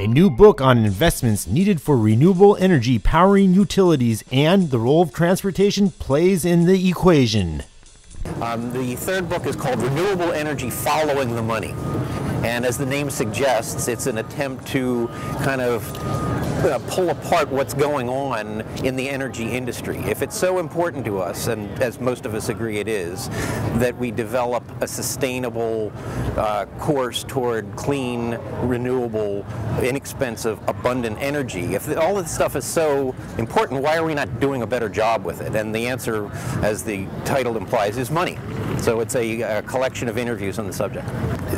a new book on investments needed for renewable energy powering utilities and the role of transportation plays in the equation. The third book is called Renewable Energy Following the Money. And as the name suggests, it's an attempt to kind of pull apart what's going on in the energy industry. If it's so important to us, and as most of us agree it is, that we develop a sustainable course toward clean, renewable, inexpensive, abundant energy. If all this stuff is so important, why are we not doing a better job with it? And the answer, as the title implies, is money. So it's a collection of interviews on the subject.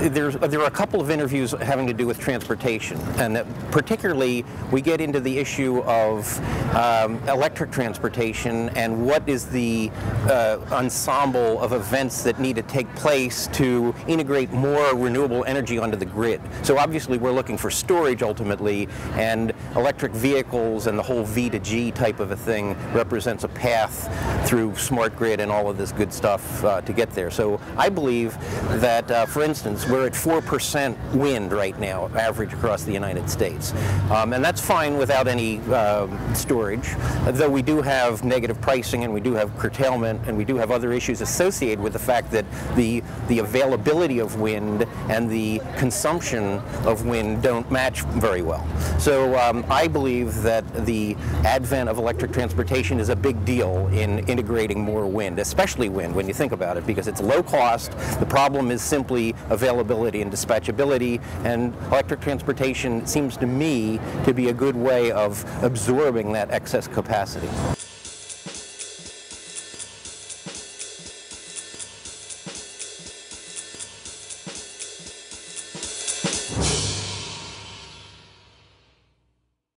There are a couple of interviews having to do with transportation, and that particularly we get into the issue of electric transportation and what is the ensemble of events that need to take place to integrate more renewable energy onto the grid. So obviously we're looking for storage ultimately, and electric vehicles and the whole V2G type of a thing represents a path through smart grid and all of this good stuff to get there. So I believe that, for instance, we're at 4% wind right now, average across the United States. And that's fine without any storage, though we do have negative pricing and we do have curtailment and we do have other issues associated with the fact that the availability of wind and the consumption of wind don't match very well. So I believe that the advent of electric transportation is a big deal in integrating more wind, especially wind when you think about it, because it's low cost. The problem is simply availability and dispatchability, and electric transportation seems to me to be a good way of absorbing that excess capacity.